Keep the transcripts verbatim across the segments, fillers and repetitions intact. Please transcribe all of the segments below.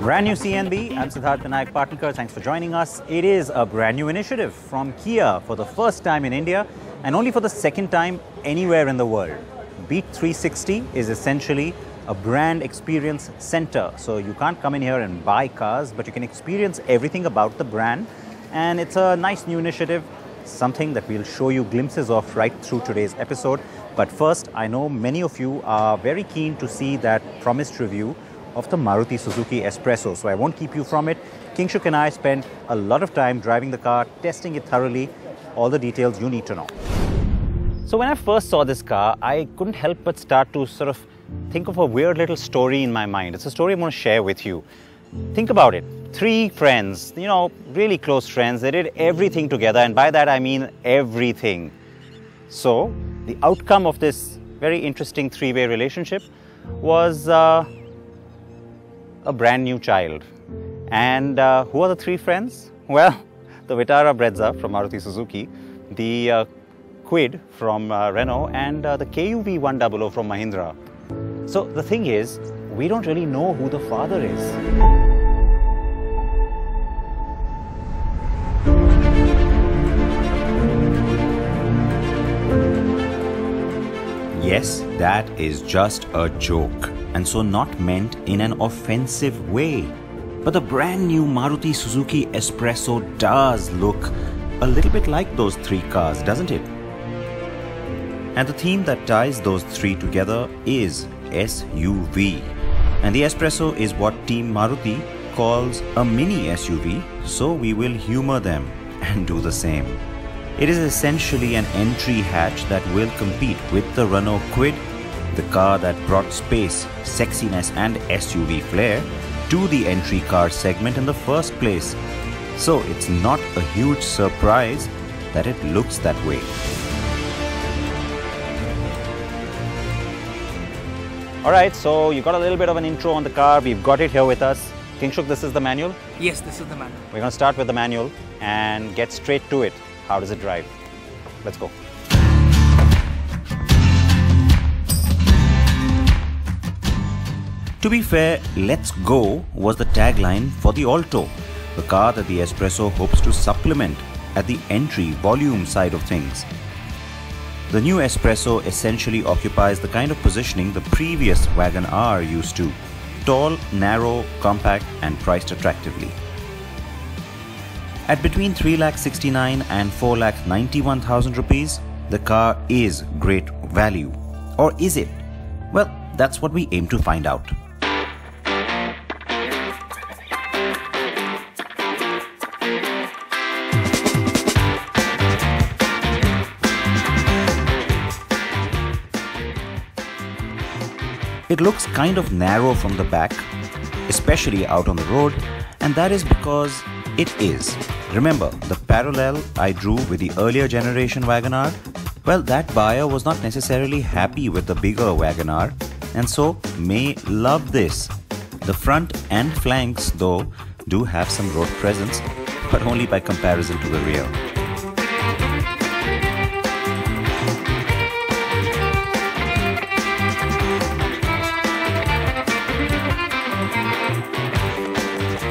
Brand new C N B, I'm Siddharth Nayak Patankar, thanks for joining us. It is a brand new initiative from Kia for the first time in India and only for the second time anywhere in the world. BEAT three sixty is essentially a brand experience center. So you can't come in here and buy cars, but you can experience everything about the brand. And it's a nice new initiative, something that we'll show you glimpses of right through today's episode. But first, I know many of you are very keen to see that promised review of the Maruti Suzuki S-Presso, so I won't keep you from it. Kingshuk and I spent a lot of time driving the car, testing it thoroughly, all the details you need to know. So when I first saw this car, I couldn't help but start to sort of think of a weird little story in my mind. It's a story I'm going to share with you. Think about it. Three friends, you know, really close friends, they did everything together, and by that I mean everything. So the outcome of this very interesting three-way relationship was uh, a brand new child. And uh, who are the three friends? Well, the Vitara Brezza from Maruti Suzuki, the uh, Quid from uh, Renault, and uh, the K U V one hundred from Mahindra. So the thing is, we don't really know who the father is. Yes, that is just a joke, and so not meant in an offensive way. But the brand new Maruti Suzuki S-Presso does look a little bit like those three cars, doesn't it? And the theme that ties those three together is S U V. And the S-Presso is what Team Maruti calls a mini S U V, so we will humor them and do the same. It is essentially an entry hatch that will compete with the Renault Quid, the car that brought space, sexiness and S U V flair to the entry car segment in the first place. So it's not a huge surprise that it looks that way. Alright, so you got a little bit of an intro on the car, we've got it here with us. Kingshuk, this is the manual? Yes, this is the manual. We're going to start with the manual and get straight to it. How does it drive? Let's go. To be fair, "Let's go" was the tagline for the Alto, the car that the S-Presso hopes to supplement at the entry volume side of things. The new S-Presso essentially occupies the kind of positioning the previous Wagon R used to: tall, narrow, compact and priced attractively. At between three lakh sixty-nine thousand and four lakh ninety-one thousand rupees, the car is great value. Or is it? Well, that's what we aim to find out. It looks kind of narrow from the back, especially out on the road, and that is because it is. Remember, the parallel I drew with the earlier generation Wagon R? Well, that buyer was not necessarily happy with the bigger Wagon R, and so may love this. The front and flanks, though, do have some road presence, but only by comparison to the rear.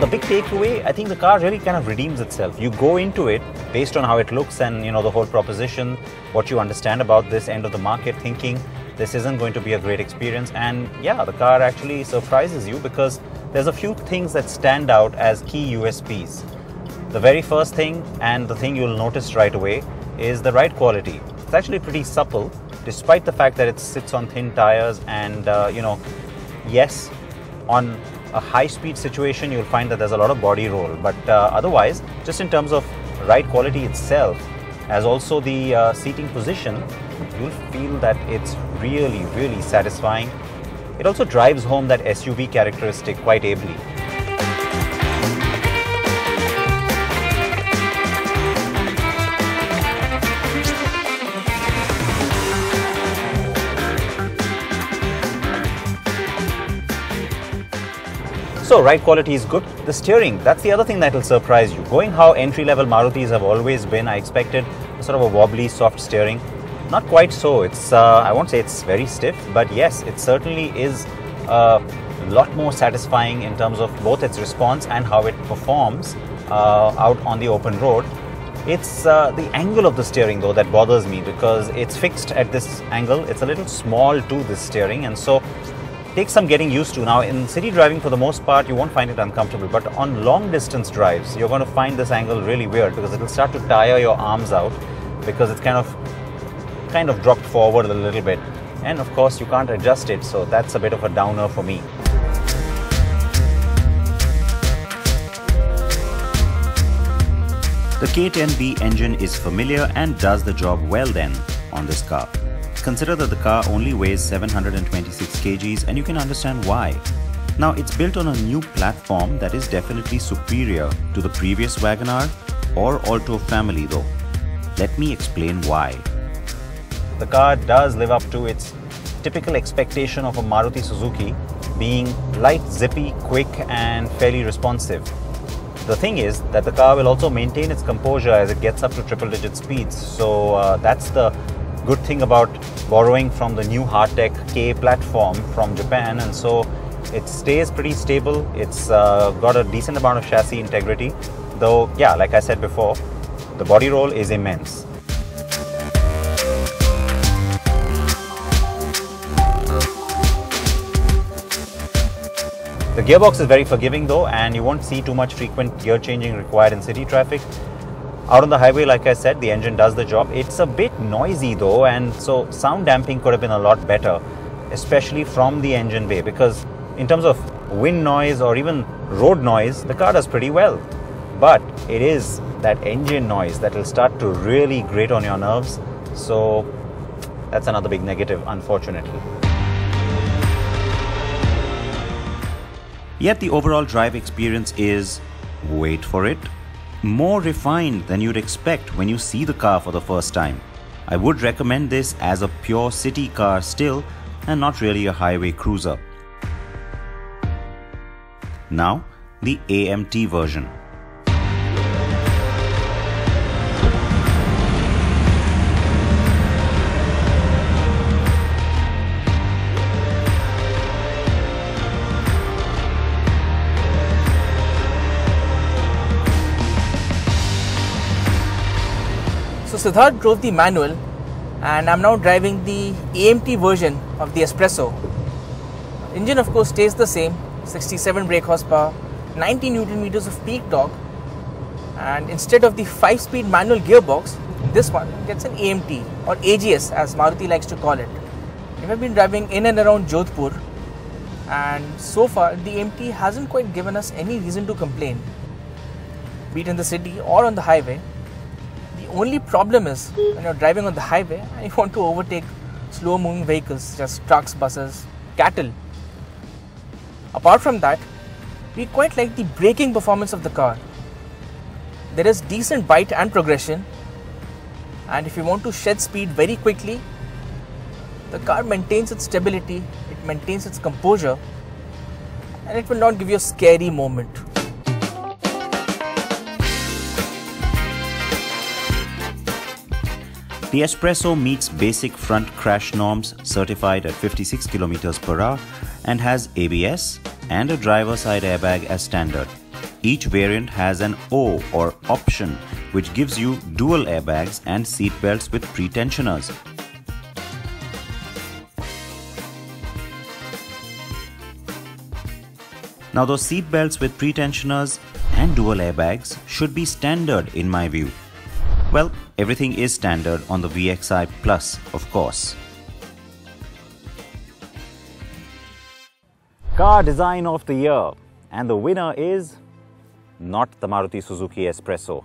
The big takeaway, I think the car really kind of redeems itself. You go into it based on how it looks and, you know, the whole proposition, what you understand about this end of the market, thinking this isn't going to be a great experience. And yeah, the car actually surprises you because there's a few things that stand out as key U S Ps. The very first thing, and the thing you'll notice right away, is the ride quality. It's actually pretty supple, despite the fact that it sits on thin tires and, uh, you know, yes, on a high-speed situation, you'll find that there's a lot of body roll, but uh, otherwise, just in terms of ride quality itself, as also the uh, seating position, you'll feel that it's really, really satisfying. It also drives home that S U V characteristic quite ably. Also, ride quality is good. The steering, that's the other thing that will surprise you. Going how entry-level Marutis have always been, I expected sort of a wobbly, soft steering. Not quite so. It's, uh, I won't say it's very stiff, but yes, it certainly is a lot more satisfying in terms of both its response and how it performs uh, out on the open road. It's uh, the angle of the steering though that bothers me, because it's fixed at this angle. It's a little small to this steering, and so takes some getting used to. Now in city driving, for the most part, you won't find it uncomfortable, but on long distance drives, you're going to find this angle really weird, because it'll start to tire your arms out, because it's kind of kind of dropped forward a little bit, and of course you can't adjust it, so that's a bit of a downer for me. The K ten B engine is familiar and does the job well then on this car. Consider that the car only weighs seven hundred twenty-six kilograms, and you can understand why. Now it's built on a new platform that is definitely superior to the previous Wagon R or Alto family though. Let me explain why. The car does live up to its typical expectation of a Maruti Suzuki, being light, zippy, quick and fairly responsive. The thing is that the car will also maintain its composure as it gets up to triple digit speeds. So uh, that's the good thing about borrowing from the new HarTech K platform from Japan. And so it stays pretty stable. It's uh, got a decent amount of chassis integrity. Though, yeah, like I said before, the body roll is immense. The gearbox is very forgiving though, and you won't see too much frequent gear changing required in city traffic. Out on the highway, like I said, the engine does the job. It's a bit noisy though, and so sound damping could have been a lot better, especially from the engine bay, because in terms of wind noise or even road noise, the car does pretty well. But it is that engine noise that will start to really grate on your nerves. So that's another big negative, unfortunately. Yet the overall drive experience is, wait for it, more refined than you'd expect when you see the car for the first time. I would recommend this as a pure city car still, and not really a highway cruiser. Now, the A M T version. Siddharth drove the manual, and I'm now driving the A M T version of the S-Presso. Engine of course stays the same, sixty-seven brake horsepower, ninety newton meters of peak torque, and instead of the five speed manual gearbox, this one gets an A M T, or A G S as Maruti likes to call it. I've been driving in and around Jodhpur, and so far the A M T hasn't quite given us any reason to complain, be it in the city or on the highway. Only problem is when you're driving on the highway and you want to overtake slow moving vehicles, just trucks, buses, cattle. Apart from that, we quite like the braking performance of the car. There is decent bite and progression, and if you want to shed speed very quickly, the car maintains its stability, it maintains its composure, and it will not give you a scary moment. The S-Presso meets basic front crash norms, certified at fifty-six kilometers per hour, and has A B S and a driver side airbag as standard. Each variant has an O or option, which gives you dual airbags and seat belts with pre-tensioners. Now those seat belts with pre-tensioners and dual airbags should be standard in my view. Well, everything is standard on the V X I Plus, of course. Car design of the year, and the winner is not the Maruti Suzuki S-Presso.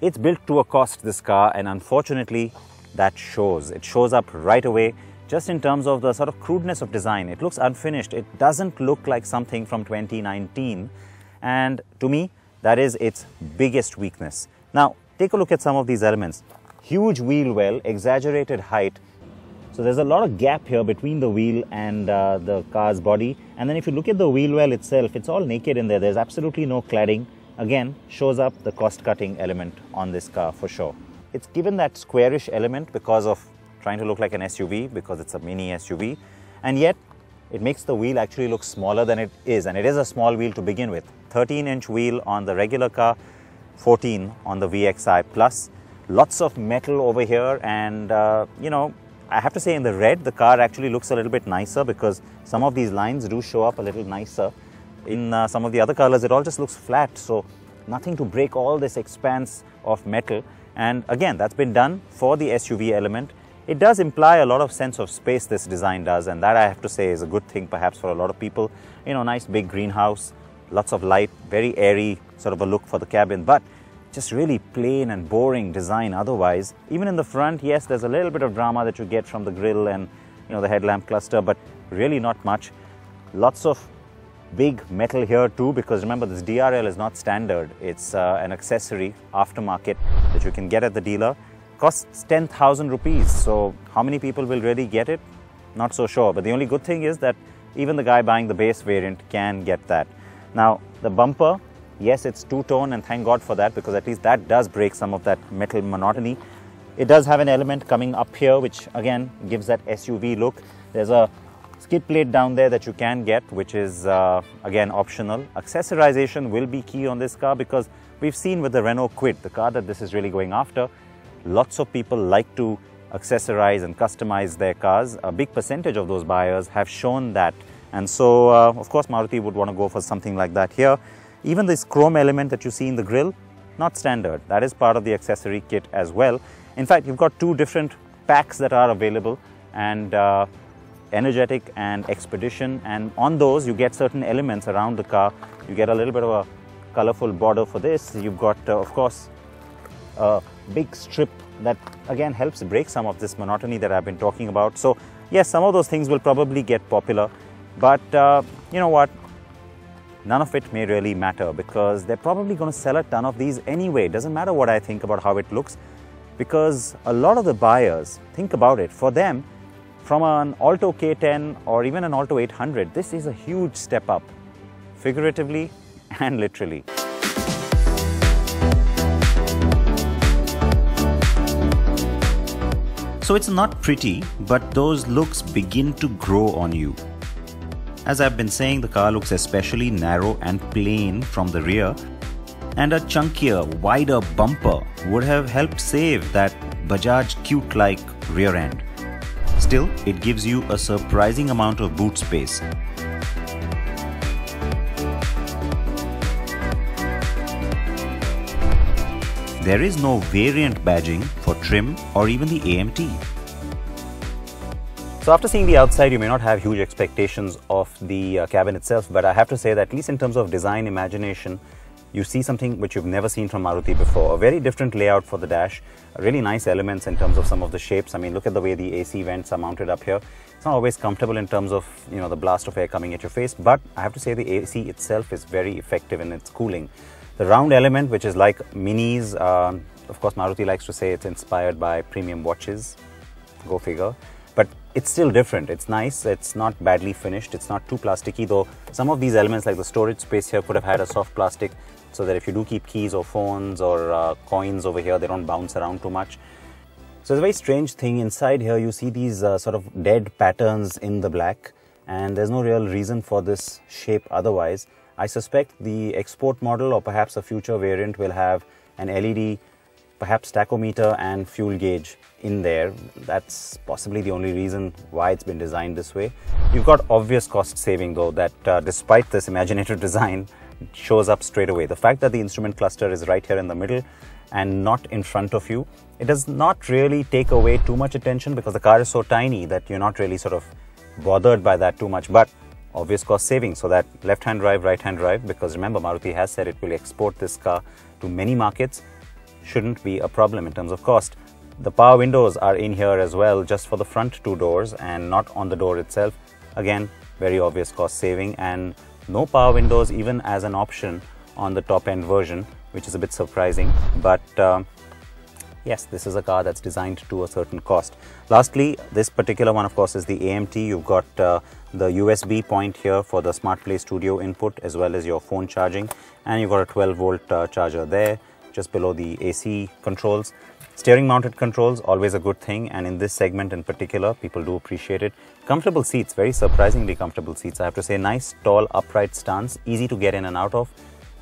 It's built to a cost, this car, and unfortunately that shows. It shows up right away just in terms of the sort of crudeness of design. It looks unfinished. It doesn't look like something from twenty nineteen, and to me that is its biggest weakness. Now, take a look at some of these elements. Huge wheel well, exaggerated height, So there's a lot of gap here between the wheel and uh, the car's body. And then if you look at the wheel well itself, it's all naked in there. There's absolutely no cladding. Again, shows up the cost-cutting element on this car for sure. It's given that squarish element because of trying to look like an S U V, because it's a mini S U V. And yet, it makes the wheel actually look smaller than it is. And it is a small wheel to begin with. thirteen inch wheel on the regular car, fourteen on the V X I Plus. Lots of metal over here and, uh, you know, I have to say in the red, the car actually looks a little bit nicer because some of these lines do show up a little nicer. In uh, some of the other colors, it all just looks flat. So nothing to break all this expanse of metal. And again, that's been done for the S U V element. It does imply a lot of sense of space, this design does. And that I have to say is a good thing perhaps for a lot of people. You know, nice big greenhouse, lots of light, very airy sort of a look for the cabin. But just really plain and boring design otherwise. Even in the front, yes, there's a little bit of drama that you get from the grille and, you know, the headlamp cluster, but really not much. Lots of big metal here too, because remember this D R L is not standard. It's uh, an accessory aftermarket that you can get at the dealer. Costs ten thousand rupees. So how many people will really get it? Not so sure. But the only good thing is that even the guy buying the base variant can get that. Now, the bumper, yes, it's two-tone and thank God for that, because at least that does break some of that metal monotony. It does have an element coming up here, which again gives that S U V look. There's a skid plate down there that you can get, which is uh, again optional. Accessorization will be key on this car because we've seen with the Renault Quid, the car that this is really going after, lots of people like to accessorize and customize their cars. A big percentage of those buyers have shown that. And so, uh, of course, Maruti would want to go for something like that here. Even this chrome element that you see in the grille, not standard. That is part of the accessory kit as well. In fact, you've got two different packs that are available, and uh, Energetic and Expedition. And on those, you get certain elements around the car. You get a little bit of a colorful border for this. You've got, uh, of course, a big strip that again helps break some of this monotony that I've been talking about. So yes, some of those things will probably get popular, but uh, you know what? None of it may really matter because they're probably going to sell a ton of these anyway. It doesn't matter what I think about how it looks, because a lot of the buyers, think about it, for them, from an Alto K ten or even an Alto eight hundred, this is a huge step up, figuratively and literally. So it's not pretty, but those looks begin to grow on you. As I've been saying, the car looks especially narrow and plain from the rear, and a chunkier, wider bumper would have helped save that Bajaj Cute-like rear end. Still, it gives you a surprising amount of boot space. There is no variant badging for trim or even the A M T. So after seeing the outside, you may not have huge expectations of the uh, cabin itself, but I have to say that at least in terms of design imagination, you see something which you've never seen from Maruti before. A very different layout for the dash, really nice elements in terms of some of the shapes. I mean, look at the way the A C vents are mounted up here. It's not always comfortable in terms of, you know, the blast of air coming at your face, but I have to say the A C itself is very effective in its cooling. The round element, which is like minis, uh, of course, Maruti likes to say it's inspired by premium watches, go figure. But it's still different. It's nice. It's not badly finished. It's not too plasticky, though some of these elements like the storage space here could have had a soft plastic so that if you do keep keys or phones or uh, coins over here, they don't bounce around too much. So it's a very strange thing. Inside here, you see these uh, sort of dead patterns in the black, and there's no real reason for this shape otherwise. I suspect the export model or perhaps a future variant will have an L E D, perhaps tachometer and fuel gauge in there. That's possibly the only reason why it's been designed this way. You've got obvious cost saving though that uh, despite this imaginative design, shows up straight away. The fact that the instrument cluster is right here in the middle and not in front of you, it does not really take away too much attention because the car is so tiny that you're not really sort of bothered by that too much, but obvious cost saving. So that left-hand drive, right-hand drive, because remember Maruti has said it will export this car to many markets, shouldn't be a problem in terms of cost. The power windows are in here as well, just for the front two doors and not on the door itself. Again, very obvious cost saving, and no power windows even as an option on the top end version, which is a bit surprising. But uh, yes, this is a car that's designed to a certain cost. Lastly, this particular one, of course, is the A M T. You've got uh, the U S B point here for the Smart Play Studio input, as well as your phone charging. And you've got a twelve volt uh, charger there, just below the A C controls. Steering mounted controls, always a good thing, and in this segment in particular, people do appreciate it. Comfortable seats, very surprisingly comfortable seats, I have to say. Nice, tall, upright stance, easy to get in and out of.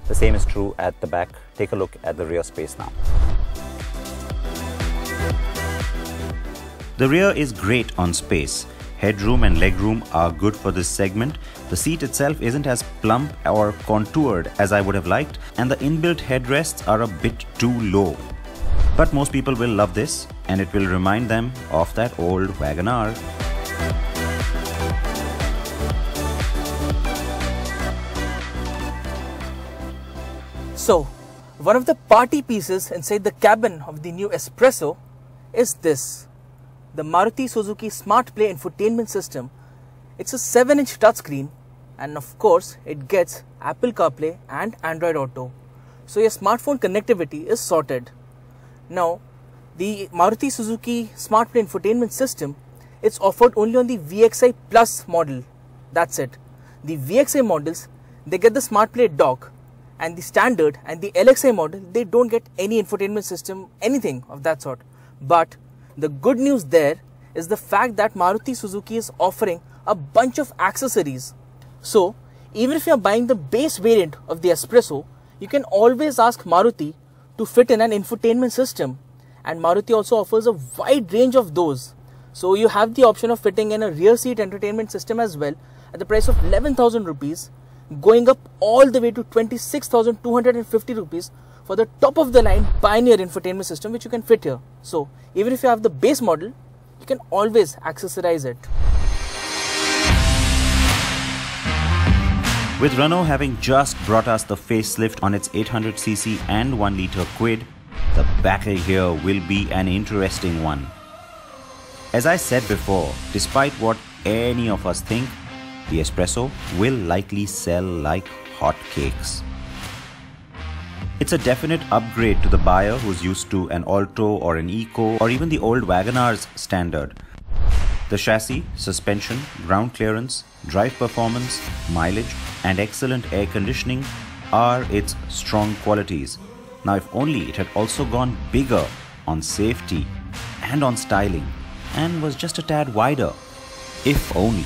The same is true at the back. Take a look at the rear space now. The rear is great on space. Headroom and legroom are good for this segment. The seat itself isn't as plump or contoured as I would have liked, and the inbuilt headrests are a bit too low. But most people will love this, and it will remind them of that old Wagon R. So, one of the party pieces inside the cabin of the new S-Presso is this, the Maruti Suzuki Smart Play infotainment system. It's a seven inch touchscreen, and of course, it gets Apple CarPlay and Android Auto. So, your smartphone connectivity is sorted. Now, the Maruti Suzuki Smart Play infotainment system, it's offered only on the V X I Plus model. That's it. The V X I models, they get the Smart Play dock, and the standard and the L X I model, they don't get any infotainment system, anything of that sort. But the good news there is the fact that Maruti Suzuki is offering a bunch of accessories. So, even if you are buying the base variant of the S-Presso, you can always ask Maruti to fit in an infotainment system, and Maruti also offers a wide range of those. So you have the option of fitting in a rear seat entertainment system as well at the price of eleven thousand rupees, going up all the way to twenty-six thousand two hundred fifty rupees for the top of the line Pioneer infotainment system, which you can fit here. So even if you have the base model, you can always accessorize it. With Renault having just brought us the facelift on its eight hundred c c and one litre Quid, the battle here will be an interesting one. As I said before, despite what any of us think, the S-Presso will likely sell like hotcakes. It's a definite upgrade to the buyer who's used to an Alto or an Eco or even the old Wagon R's standard. The chassis, suspension, ground clearance, drive performance, mileage, and excellent air conditioning are its strong qualities. Now, if only it had also gone bigger on safety and on styling, and was just a tad wider. If only.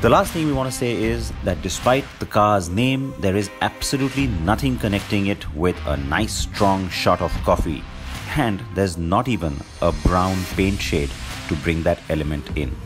The last thing we want to say is that despite the car's name, there is absolutely nothing connecting it with a nice strong shot of coffee. And there's not even a brown paint shade to bring that element in.